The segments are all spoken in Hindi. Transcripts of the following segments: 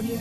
Hello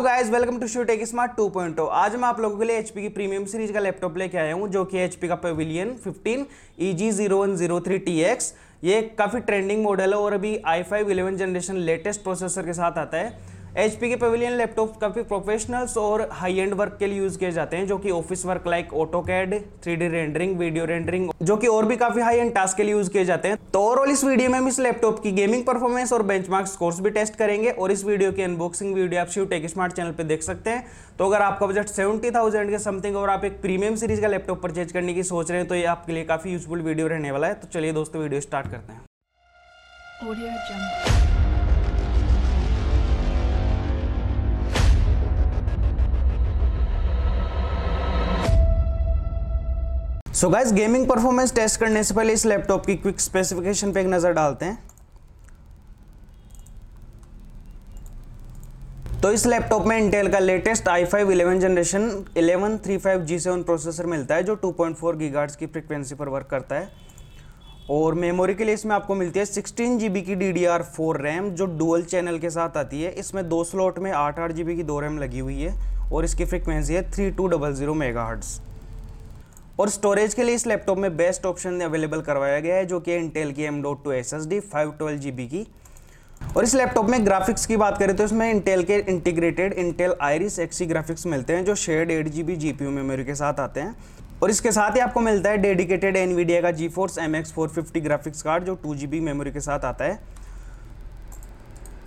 guys, welcome to Shiv tech smart 2.0। आज मैं आप लोगों के लिए एचपी की प्रीमियम सीरीज का लैपटॉप लेके आया हूं, जो कि एचपी का पेविलियन 15 EG0103TX। ये काफ़ी ट्रेंडिंग मॉडल है और अभी i5 11 जनरेशन लेटेस्ट प्रोसेसर के साथ आता है। एचपी के पेविलियन लैपटॉप काफ़ी प्रोफेशनल्स और हाई एंड वर्क के लिए यूज़ किए जाते हैं, जो कि office work like AutoCAD, 3D rendering, video rendering, जो कि और भी काफ़ी हाई एंड टास्क के लिए यूज़ किए जाते हैं। तो ओवरऑल इस वीडियो में हम इस लैपटॉप की गेमिंग परफॉर्मेंस और बेंचमार्क स्कोर्स भी टेस्ट करेंगे और इस वीडियो की अनबॉक्सिंग वीडियो आप शिव टेक स्मार्ट चैनल पर देख सकते हैं। तो अगर आपका बजट 70,000 के समथिंग और आप एक प्रीमियम सीरीज का लैपटॉप परचेज करने की सोच रहे हैं तो ये आपके लिए काफ़ी यूजफुल वीडियो रहने वाला है। तो चलिए दोस्तों, वीडियो स्टार्ट करते हैं। So guys, gaming performance test करने से पहले इस लैपटॉप की क्विक स्पेसिफिकेशन पे एक नज़र डालते हैं। तो इस लैपटॉप में इंटेल का latest i5 11 generation 1135G7 processor मिलता है, जो 2.4 गीगाहर्ट्ज़ की फ्रिक्वेंसी पर वर्क करता है। और मेमोरी के लिए इसमें आपको मिलती है 16GB की DDR4 रैम, जो डुअल चैनल के साथ आती है। इसमें दो स्लॉट में 8GB की दो रैम लगी हुई है और इसकी फ्रिक्वेंसी है 3200 मेगाहर्ट्ज़। और स्टोरेज के लिए इस लैपटॉप में बेस्ट ऑप्शन अवेलेबल करवाया गया है, जो कि इंटेल की M.2 SSD 512GB की। और इस लैपटॉप में ग्राफिक्स की बात करें तो इसमें इंटेल के integrated Intel Iris Xe graphics मिलते हैं, जो शेयर्ड 8GB GPU मेमोरी के साथ आते हैं। और इसके साथ ही आपको मिलता है डेडिकेटेड NVIDIA का GeForce MX450 ग्राफिक्स कार्ड, जो 2GB मेमोरी के साथ आता है।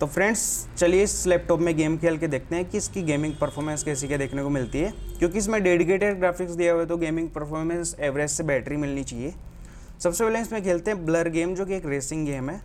तो फ्रेंड्स, चलिए इस लैपटॉप में गेम खेल के देखते हैं कि इसकी गेमिंग परफॉर्मेंस कैसी क्या देखने को मिलती है, क्योंकि इसमें डेडिकेटेड ग्राफिक्स दिया हुआ है तो गेमिंग परफॉर्मेंस एवरेज से बेहतरी मिलनी चाहिए। सबसे पहले इसमें खेलते हैं ब्लर गेम, जो कि एक रेसिंग गेम है।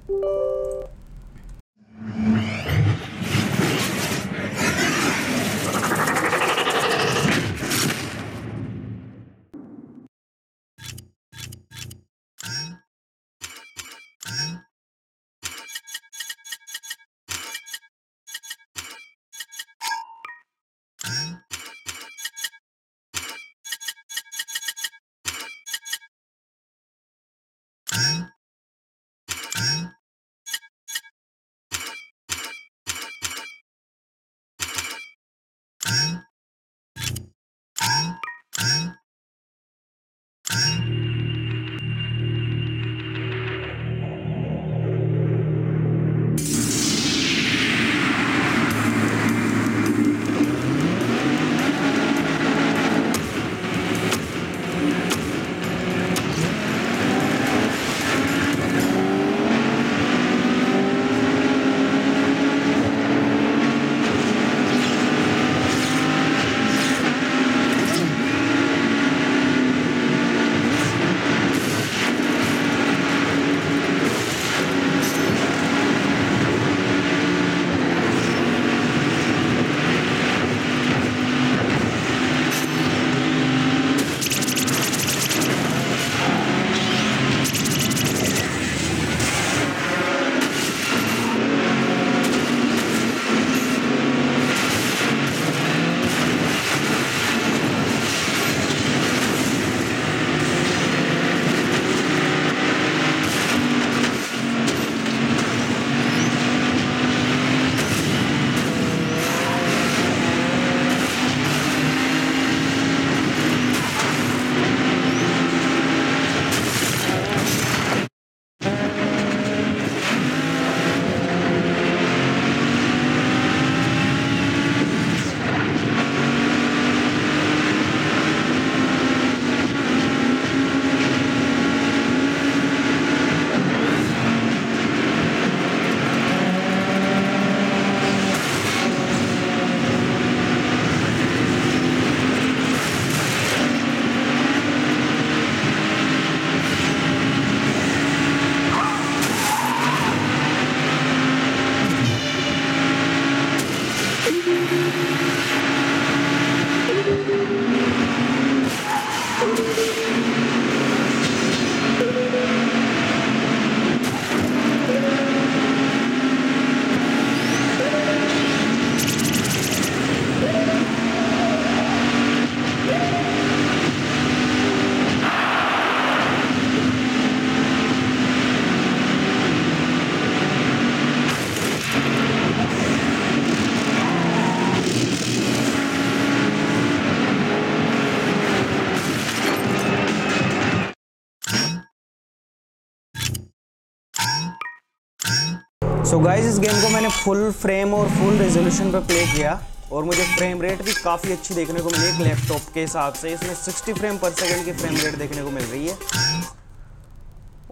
सो गाइज इस गेम को मैंने फुल फ्रेम और फुल रेजोल्यूशन पर प्ले किया और मुझे फ्रेम रेट भी काफ़ी अच्छी देखने को मिली एक लैपटॉप के हिसाब से। इसमें 60 फ्रेम पर सेकंड की फ्रेम रेट देखने को मिल रही है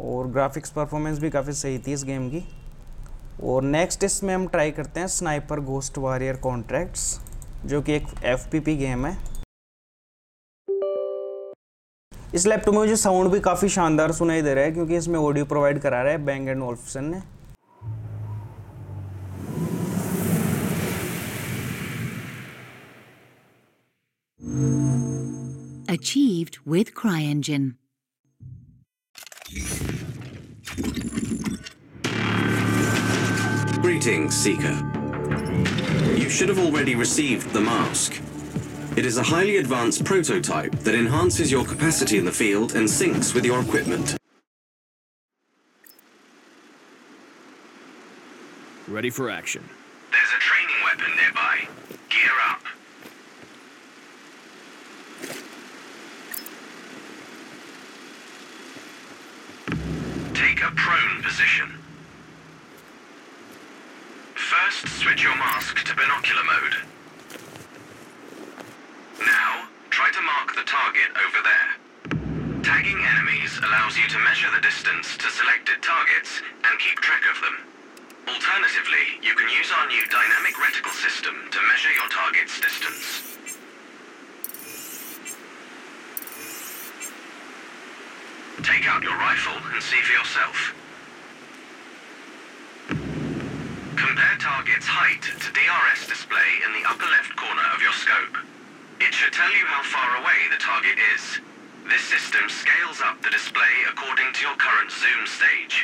और ग्राफिक्स परफॉर्मेंस भी काफ़ी सही थी इस गेम की। और नेक्स्ट इसमें हम ट्राई करते हैं स्नाइपर घोस्ट वॉरियर कॉन्ट्रैक्ट्स, जो कि एक एफपीपी गेम है। इस लैपटॉप में मुझे साउंड भी काफ़ी शानदार सुनाई दे रहा है क्योंकि इसमें ऑडियो प्रोवाइड करा रहा है बैंग एंड ओल्फसन ने। Achieved with CryEngine. Greetings, Seeker. You should have already received the mask. It is a highly advanced prototype that enhances your capacity in the field and syncs with your equipment. Ready for action. There's a training weapon nearby. Gear up. Take a prone position. First, switch your mask to binocular mode. Now, try to mark the target over there. Tagging enemies allows you to measure the distance to selected targets and keep track of them. Alternatively, you can use our new dynamic reticle system to measure your target's distance. Take out your rifle and see for yourself. Compare target's height to DRS display in the upper left corner of your scope. It should tell you how far away the target is. This system scales up the display according to your current zoom stage.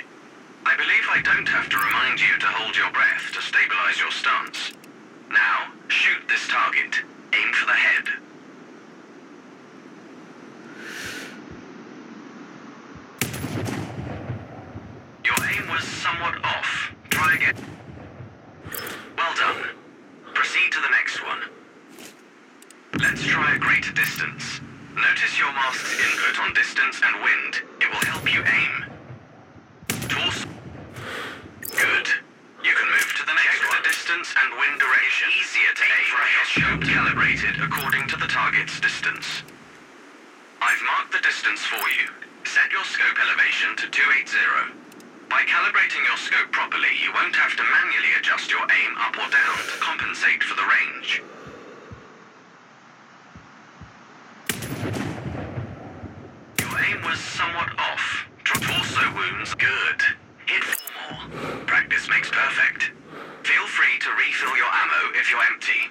I believe I don't have to remind you to hold your breath to stabilize your stance. Now, shoot this target. Aim for the head. Was somewhat off. Try again. Well done. Proceed to the next one. Let's try a greater distance. Notice your mask's input on distance and wind. It will help you aim. Torso. Good. You can move to the next one. Check the distance and wind duration. Easier to aim for a headshot calibrated according to the target's distance. I've marked the distance for you. Set your scope elevation to 280. By calibrating your scope properly, you won't have to manually adjust your aim up or down to compensate for the range. Your aim was somewhat off. Torso wounds, good. Hit 4 more. Practice makes perfect. Feel free to refill your ammo if you're empty.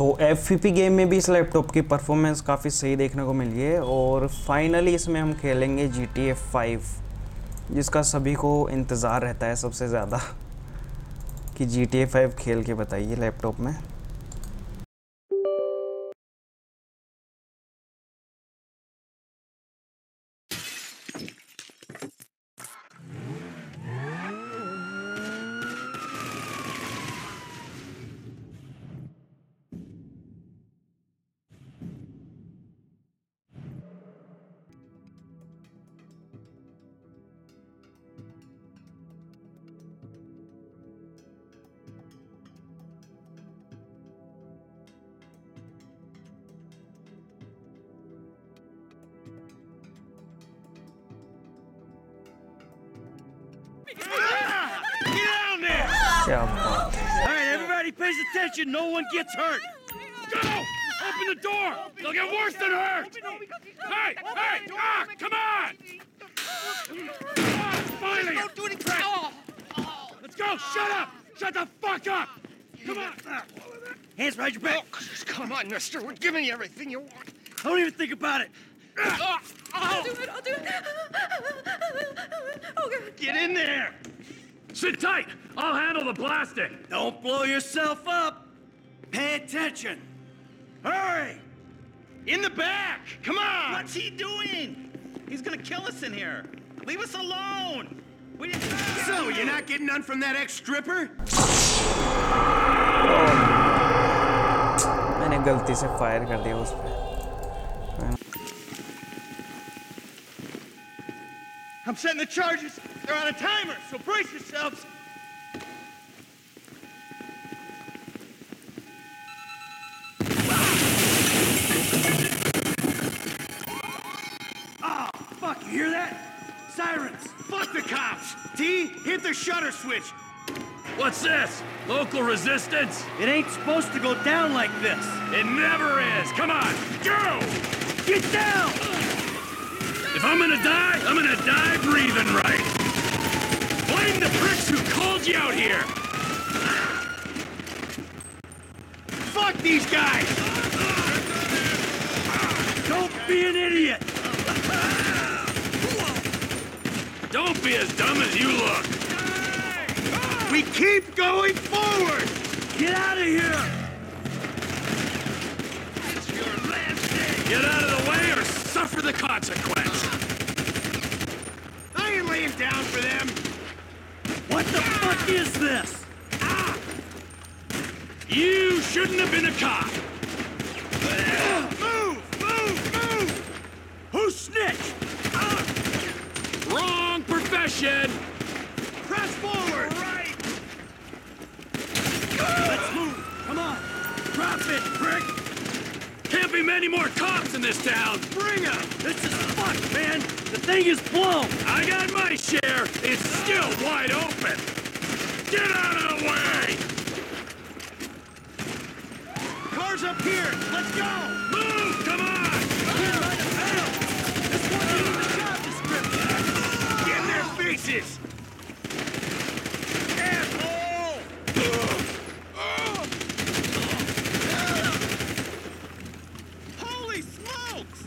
तो एफपीपी गेम में भी इस लैपटॉप की परफॉर्मेंस काफ़ी सही देखने को मिली है। और फाइनली इसमें हम खेलेंगे GTA 5, जिसका सभी को इंतज़ार रहता है सबसे ज़्यादा कि GTA 5 खेल के बताइए लैपटॉप में। All right, everybody pays attention. No one gets hurt. Go! Open the door. They'll get worse than hurt. Hey, hey! Ah, come on! Come on, finally! Don't do anything. Go! Shut up! Shut the fuck up! Come on! Hands behind your back! Oh, come on, mister. We're giving you everything you want. I don't even think about it. I'll do it. I'll do it. Oh, God. Get in there. Sit tight. I'll handle the blasting. Don't blow yourself up. Pay attention. Hurry. In the back. Come on. What's he doing? He's going to kill us in here. Leave us alone. We so, you're not getting none from that ex-stripper? मैंने गलती से फायर कर दिया उस पे. I'm setting the charges. They're on a timer, so brace yourselves. Oh, fuck, you hear that? Sirens. Fuck the cops. T, hit the shutter switch. What's this? Local resistance? It ain't supposed to go down like this. It never is. Come on, go! Get down! If I'm gonna die breathing right. Blame the pricks who called you out here. Fuck these guys. Don't be an idiot. Don't be as dumb as you look. We keep going forward. Get out of here. It's your last day. Get out of the way or suffer the consequence. I ain't laying down for them. What the fuck is this? Ah. You shouldn't have been a cop. Move, move, move. Who snitched? Ah. Wrong profession. Press forward. Right. Let's move. Come on. Drop it, prick. Can't be many more cops in this town. Bring 'em. This is fucked, man. The thing is blown! I got my share! It's still wide open! Get out of the way! Car's up here! Let's go! Move! Come on! This one needs the job description! Get in their faces! Asshole! Holy smokes!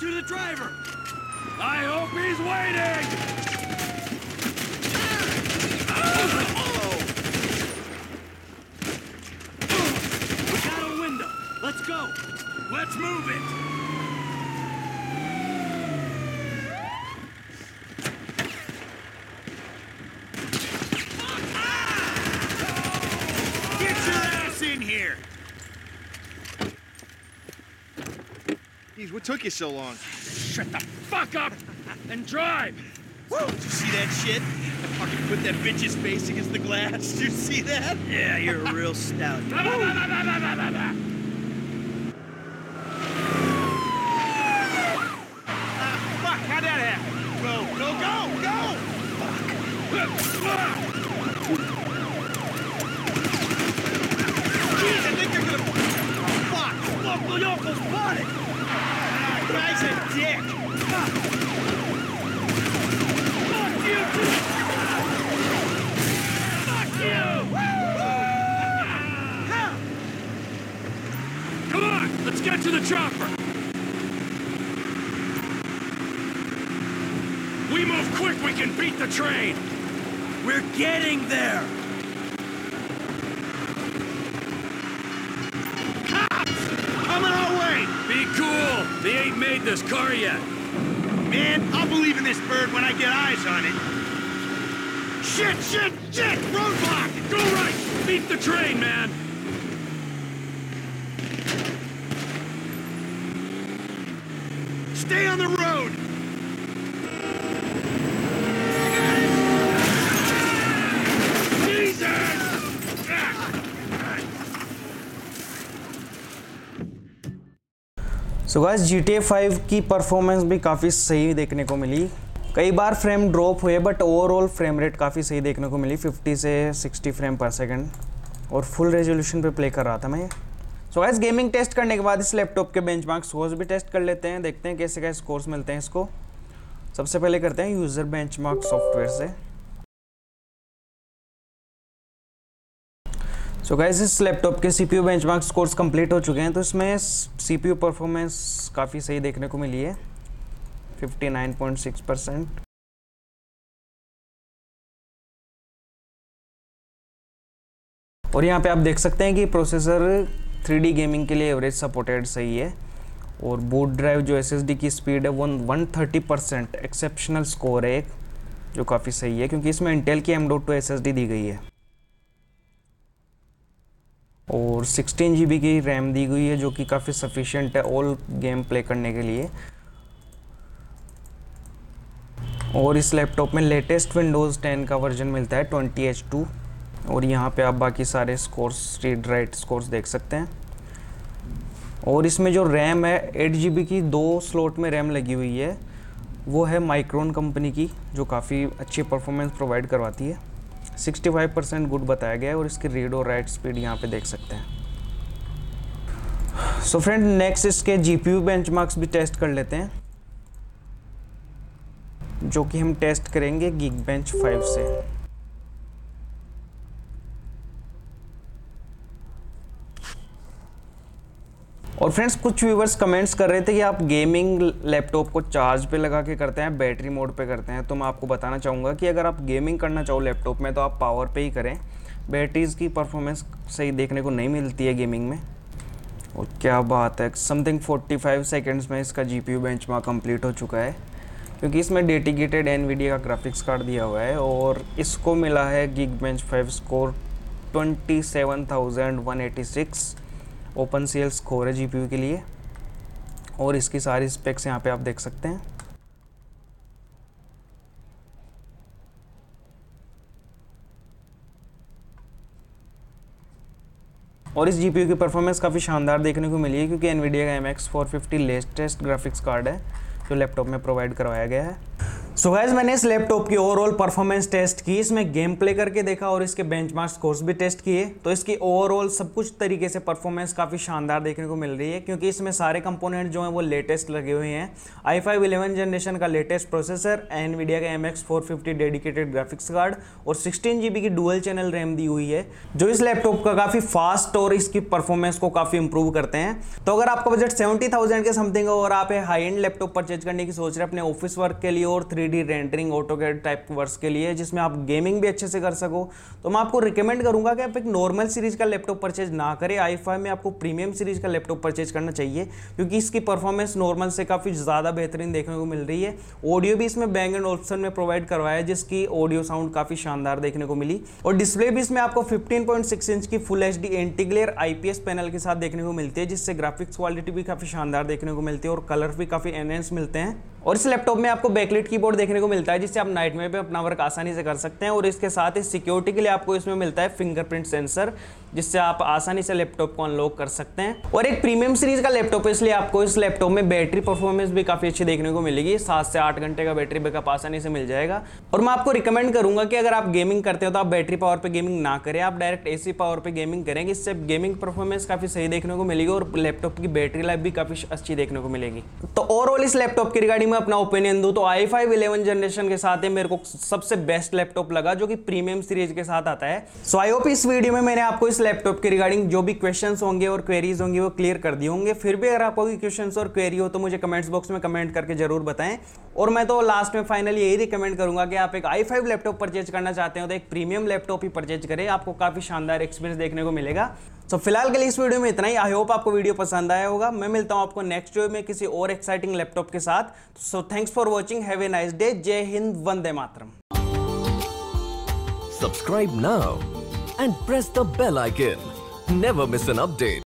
To the driver. I hope he's waiting. We got a window. Let's go. Let's move it. Get your ass in here. What took you so long? Shut the fuck up and drive! Woo! Did you see that shit? I fucking put that bitch's face against the glass. Did you see that? Yeah, you're a real stout. Fuck, how'd that happen? Go! Fuck! Jeez, I think they're gonna... Oh, fuck! Fuck, Leopold's body! Guy's a dick! Fuck you! Fuck you! Come on! Let's get to the chopper! We move quick, we can beat the train! We're getting there! Be cool! They ain't made this car yet. Man, I'll believe in this bird when I get eyes on it. Shit, shit, shit! Roadblock! Go right! Beat the train, man! Stay on the road! So guys GTA 5 की परफॉर्मेंस भी काफ़ी सही देखने को मिली. कई बार फ्रेम ड्रॉप हुए बट ओवरऑल फ्रेम रेट काफ़ी सही देखने को मिली. 50 से 60 फ्रेम पर सेकंड और फुल रेजोल्यूशन पे प्ले कर रहा था मैं ये। सो गाइस गेमिंग टेस्ट करने के बाद इस लैपटॉप के बेंचमार्क स्कोर्स भी टेस्ट कर लेते हैं, देखते हैं कैसे कैसे स्कोर्स मिलते हैं इसको। सबसे पहले करते हैं यूज़र बेंचमार्क सॉफ्टवेयर से। सो गाइस इस लैपटॉप के सीपीयू बेंचमार्क स्कोर्स कंप्लीट हो चुके हैं, तो इसमें सीपीयू परफॉर्मेंस काफ़ी सही देखने को मिली है, 59.6%। और यहाँ पे आप देख सकते हैं कि प्रोसेसर 3D गेमिंग के लिए एवरेज सपोर्टेड सही है, और बूट ड्राइव जो SSD की स्पीड है वो 130% एक्सेप्शनल स्कोर है, जो काफ़ी सही है क्योंकि इसमें इंटेल की M.2 SSD दी गई है। और 16 GB की रैम दी गई है जो कि काफ़ी सफिशिएंट है ऑल गेम प्ले करने के लिए। और इस लैपटॉप में लेटेस्ट विंडोज़ 10 का वर्जन मिलता है 20H2। और यहाँ पे आप बाकी सारे स्कोर्स रीड राइट स्कोर्स देख सकते हैं। और इसमें जो रैम है 8 GB की दो स्लॉट में रैम लगी हुई है, वो है माइक्रोन कंपनी की जो काफ़ी अच्छी परफॉर्मेंस प्रोवाइड करवाती है, 65% गुड बताया गया है। और इसकी रीड और राइट स्पीड यहाँ पे देख सकते हैं। सो फ्रेंड नेक्स्ट इसके जीपीयू बेंचमार्क्स भी टेस्ट कर लेते हैं, जो कि हम टेस्ट करेंगे गिगबेंच 5 से। और फ्रेंड्स कुछ व्यूवर्स कमेंट्स कर रहे थे कि आप गेमिंग लैपटॉप को चार्ज पे लगा के करते हैं, बैटरी मोड पे करते हैं, तो मैं आपको बताना चाहूँगा कि अगर आप गेमिंग करना चाहो लैपटॉप में तो आप पावर पे ही करें, बैटरीज़ की परफॉर्मेंस सही देखने को नहीं मिलती है गेमिंग में। और क्या बात है, समथिंग 45 सेकेंड्स में इसका जीपीयू बेंचमार्क कंप्लीट हो चुका है, क्योंकि इसमें डेडिकेटेड एनवीडिया का ग्राफिक्स कार्ड दिया हुआ है। और इसको मिला है Geekbench 5 score 27,186, open CL score है जीपीयू के लिए। और इसकी सारी स्पेक्स यहाँ पे आप देख सकते हैं। और इस जीपीयू की परफॉर्मेंस काफ़ी शानदार देखने को मिली है, क्योंकि एनवीडिया का MX450 लेटेस्ट ग्राफिक्स कार्ड है जो लैपटॉप में प्रोवाइड करवाया गया है। सो गाइस मैंने इस लैपटॉप की ओवरऑल परफॉर्मेंस टेस्ट की, इसमें गेम प्ले करके देखा और इसके बेंचमार्क स्कोर्स भी टेस्ट किए, तो इसकी ओवरऑल सब कुछ तरीके से परफॉर्मेंस काफ़ी शानदार देखने को मिल रही है, क्योंकि इसमें सारे कंपोनेंट जो हैं वो लेटेस्ट लगे हुए हैं। i5 11 जनरेशन का लेटेस्ट प्रोसेसर, एनवीडिया का MX450 डेडिकेटेड ग्राफिक्स कार्ड, और 16 GB की डुअल चैनल रैम दी हुई है, जो इस लैपटॉप का काफ़ी फास्ट और इसकी परफॉर्मेंस को काफ़ी इंप्रूव करते हैं। तो अगर आपका बजट 70,000 के समथिंग हो और आप हाई एंड लैपटॉप परचेज करने की सोच रहे अपने ऑफिस वर्क के लिए और 3D rendering AutoCAD type works के लिए जिसमें आप गेमिंग भी अच्छे से कर सको, तो मैं आपको रिकमेंड करूंगा कि आप एक नॉर्मल सीरीज का लैपटॉप परचेज ना करें। i5 में आपको प्रीमियम सीरीज का लैपटॉप परचेज करना चाहिए, क्योंकि इसकी परफॉर्मेंस नॉर्मल से काफ़ी ज़्यादा बेहतरीन देखने को मिल रही है। ऑडियो भी इसमें बैंग एंड ऑल्सन में प्रोवाइड करवाया है, जिसकी ऑडियो साउंड काफ़ी शानदार देखने को मिली। और डिस्प्ले भी इसमें आपको 15.6 इंच की full HD anti glare IPS panel के साथ देखने को मिलती है, जिससे ग्राफिक्स क्वालिटी भी काफ़ी शानदार देखने को मिलती है और कलर भी काफ़ी एनहेंस मिलते हैं। और इस लैपटॉप में आपको बैकलाइट कीबोर्ड देखने को मिलता है, जिससे आप नाइट में भी अपना वर्क आसानी से कर सकते हैं। और इसके साथ ही सिक्योरिटी के लिए आपको इसमें मिलता है फिंगरप्रिंट सेंसर, जिससे आप आसानी से लैपटॉप को अनलॉक कर सकते हैं। और एक प्रीमियम सीरीज का लैपटॉप है, इसलिए आपको इस लैपटॉप में बैटरी परफॉर्मेंस भी काफ़ी अच्छी देखने को मिलेगी, 7 से 8 घंटे का बैटरी बैकअप आसानी से मिल जाएगा। और मैं आपको रिकमेंड करूँगा कि अगर आप गेमिंग करते हो तो आप बैटरी पावर पर गेमिंग ना करें, आप डायरेक्ट AC पावर पर गेमिंग करें, इससे गेमिंग परफॉर्मेंस काफ़ी सही देखने को मिलेगी और लैपटॉप की बैटरी लाइफ भी काफ़ी अच्छी देखने को मिलेगी। तो ओवरऑल इस लैपटॉप के रिगार्डिंग मैं अपना ओपिनियन दूँ तो i5 11 जनरेशन के साथ ही मेरे को सबसे बेस्ट लैपटॉप लगा, जो कि प्रीमियम सीरीज के साथ आता है। सो आई होप इस वीडियो में मैंने आपको इस लैपटॉप के रिगार्डिंग जो भी क्वेश्चंस होंगे और क्वेरीज होंगी वो क्लियर कर दिए होंगे। फिर भी अगर आपको कोई क्वेश्चंस और क्वेरी हो तो मुझे कमेंट्स बॉक्स में कमेंट करके जरूर बताएं। और मैं तो लास्ट में फाइनली यही रिकमेंड करूंगा कि आप एक i5 लैपटॉप परचेज करना चाहते हो तो एक प्रीमियम लैपटॉप ही परचेज करें, आपको काफी शानदार एक्सपीरियंस देखने को मिलेगा। तो फिलहाल के लिए इस वीडियो में इतना ही। आई होप आपको वीडियो पसंद आया होगा। मैं मिलता हूं आपको नेक्स्ट वीडियो में किसी और एक्साइटिंग लैपटॉप के साथ। So thanks for watching, have a nice day, जय हिंद, वंदे मातरम। Subscribe now and press the bell icon, never miss an update.